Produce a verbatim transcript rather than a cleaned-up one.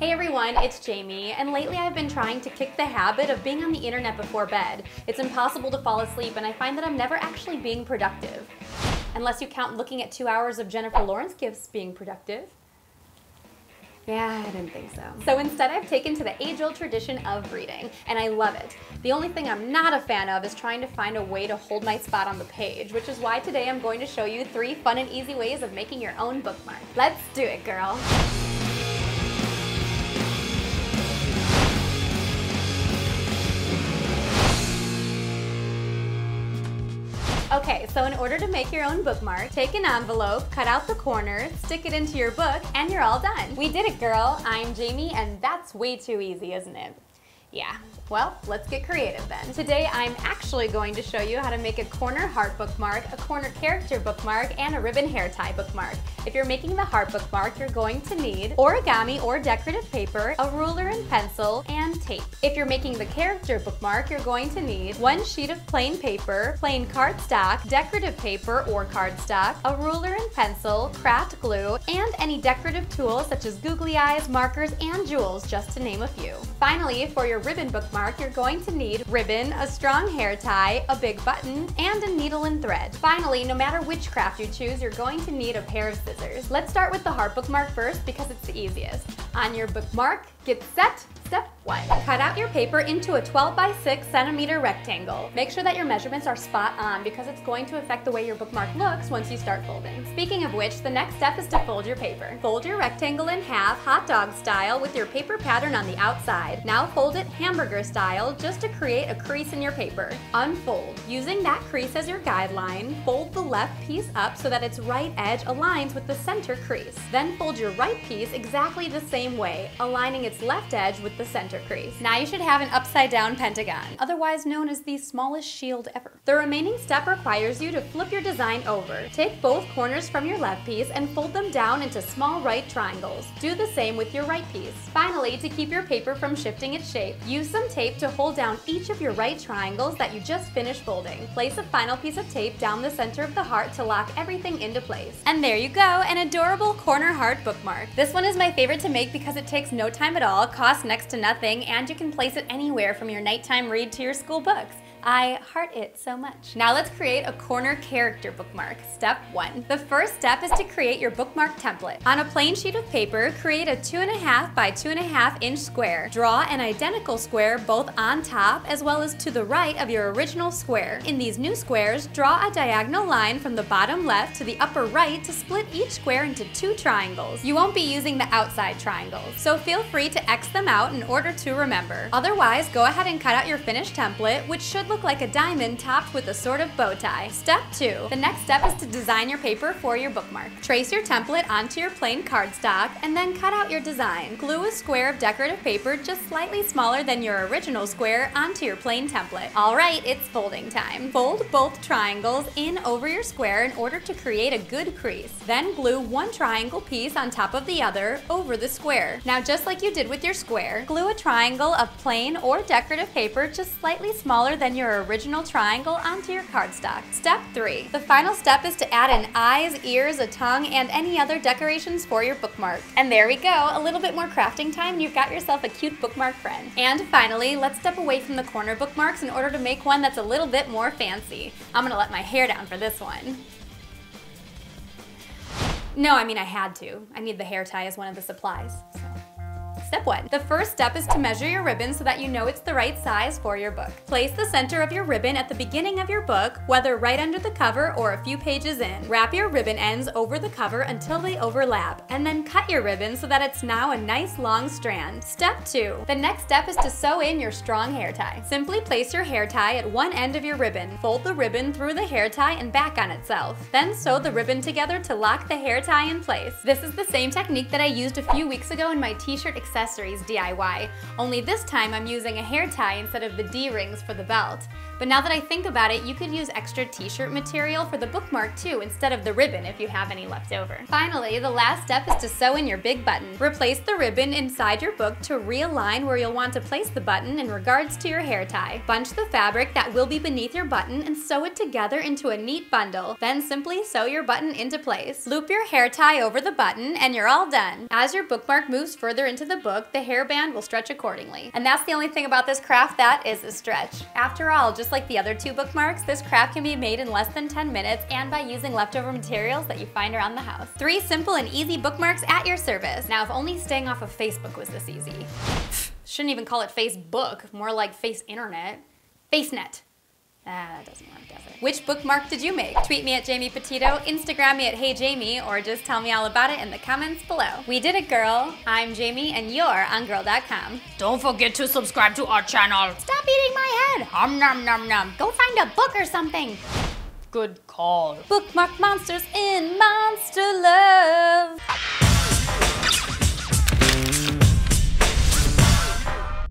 Hey everyone, it's Jamie, and lately I've been trying to kick the habit of being on the internet before bed. It's impossible to fall asleep, and I find that I'm never actually being productive. Unless you count looking at two hours of Jennifer Lawrence gifts being productive. Yeah, I didn't think so. So instead, I've taken to the age-old tradition of reading, and I love it. The only thing I'm not a fan of is trying to find a way to hold my spot on the page, which is why today I'm going to show you three fun and easy ways of making your own bookmark. Let's do it, girl. Okay, so in order to make your own bookmark, take an envelope, cut out the corner, stick it into your book, and you're all done. We did it, girl. I'm Jamie, and that's way too easy, isn't it? Yeah. Well, let's get creative then. Today, I'm actually going to show you how to make a corner heart bookmark, a corner character bookmark, and a ribbon hair tie bookmark. If you're making the heart bookmark, you're going to need origami or decorative paper, a ruler and pencil, and tape. If you're making the character bookmark, you're going to need one sheet of plain paper, plain cardstock, decorative paper or cardstock, a ruler and pencil, craft glue, and any decorative tools such as googly eyes, markers, and jewels, just to name a few. Finally, for your ribbon bookmark, you're going to need ribbon, a strong hair tie, a big button, and a needle and thread. Finally, no matter which craft you choose, you're going to need a pair of scissors. Let's start with the heart bookmark first because it's the easiest. On your bookmark, get set. Step one, cut out your paper into a twelve by six centimeter rectangle. Make sure that your measurements are spot on because it's going to affect the way your bookmark looks once you start folding. Speaking of which, the next step is to fold your paper. Fold your rectangle in half, hot dog style, with your paper pattern on the outside. Now fold it hamburger style just to create a crease in your paper. Unfold. Using that crease as your guideline, fold the left piece up so that its right edge aligns with the center crease. Then fold your right piece exactly the same way, aligning its left edge with the center crease. Now you should have an upside down pentagon, otherwise known as the smallest shield ever. The remaining step requires you to flip your design over. Take both corners from your left piece and fold them down into small right triangles. Do the same with your right piece. Finally, to keep your paper from shifting its shape, use some tape to hold down each of your right triangles that you just finished folding. Place a final piece of tape down the center of the heart to lock everything into place. And there you go, an adorable corner heart bookmark. This one is my favorite to make because it takes no time at all, costs next to nothing, and you can place it anywhere from your nighttime read to your school books. I heart it so much. Now let's create a corner character bookmark. Step one. The first step is to create your bookmark template. On a plain sheet of paper, create a two and a half by two and a half inch square. Draw an identical square both on top as well as to the right of your original square. In these new squares, draw a diagonal line from the bottom left to the upper right to split each square into two triangles. You won't be using the outside triangles, so feel free to X them out in order to remember. Otherwise, go ahead and cut out your finished template, which should look like a diamond topped with a sort of bow tie. Step two. The next step is to design your paper for your bookmark. Trace your template onto your plain cardstock and then cut out your design. Glue a square of decorative paper just slightly smaller than your original square onto your plain template. Alright, it's folding time. Fold both triangles in over your square in order to create a good crease. Then glue one triangle piece on top of the other over the square. Now just like you did with your square, glue a triangle of plain or decorative paper just slightly smaller than your your original triangle onto your cardstock. Step three. The final step is to add an eyes, ears, a tongue, and any other decorations for your bookmark. And there we go, a little bit more crafting time and you've got yourself a cute bookmark friend. And finally, let's step away from the corner bookmarks in order to make one that's a little bit more fancy. I'm gonna let my hair down for this one. No, I mean I had to. I need the hair tie as one of the supplies. So. Step one. The first step is to measure your ribbon so that you know it's the right size for your book. Place the center of your ribbon at the beginning of your book, whether right under the cover or a few pages in. Wrap your ribbon ends over the cover until they overlap, and then cut your ribbon so that it's now a nice long strand. Step two. The next step is to sew in your strong hair tie. Simply place your hair tie at one end of your ribbon. Fold the ribbon through the hair tie and back on itself. Then sew the ribbon together to lock the hair tie in place. This is the same technique that I used a few weeks ago in my t-shirt accessories D I Y, only this time I'm using a hair tie instead of the D-rings for the belt. But now that I think about it, you could use extra t-shirt material for the bookmark too, instead of the ribbon if you have any left over. Finally, the last step is to sew in your big button. Replace the ribbon inside your book to realign where you'll want to place the button in regards to your hair tie. Bunch the fabric that will be beneath your button and sew it together into a neat bundle. Then simply sew your button into place. Loop your hair tie over the button and you're all done. As your bookmark moves further into the book, the hairband will stretch accordingly. And that's the only thing about this craft that is a stretch. After all, just like the other two bookmarks, this craft can be made in less than ten minutes and by using leftover materials that you find around the house. Three simple and easy bookmarks at your service. Now, if only staying off of Facebook was this easy. Shouldn't even call it Facebook, more like face internet. FaceNet. Ah, that doesn't work, does it? Which bookmark did you make? Tweet me at Jamie Petito, Instagram me at Hey Jamie, or just tell me all about it in the comments below. We did it, girl. I'm Jamie, and you're on Gurl dot com. Don't forget to subscribe to our channel. Stop eating my head. Om nom nom nom. Go find a book or something. Good call. Bookmark monsters in Monster Love.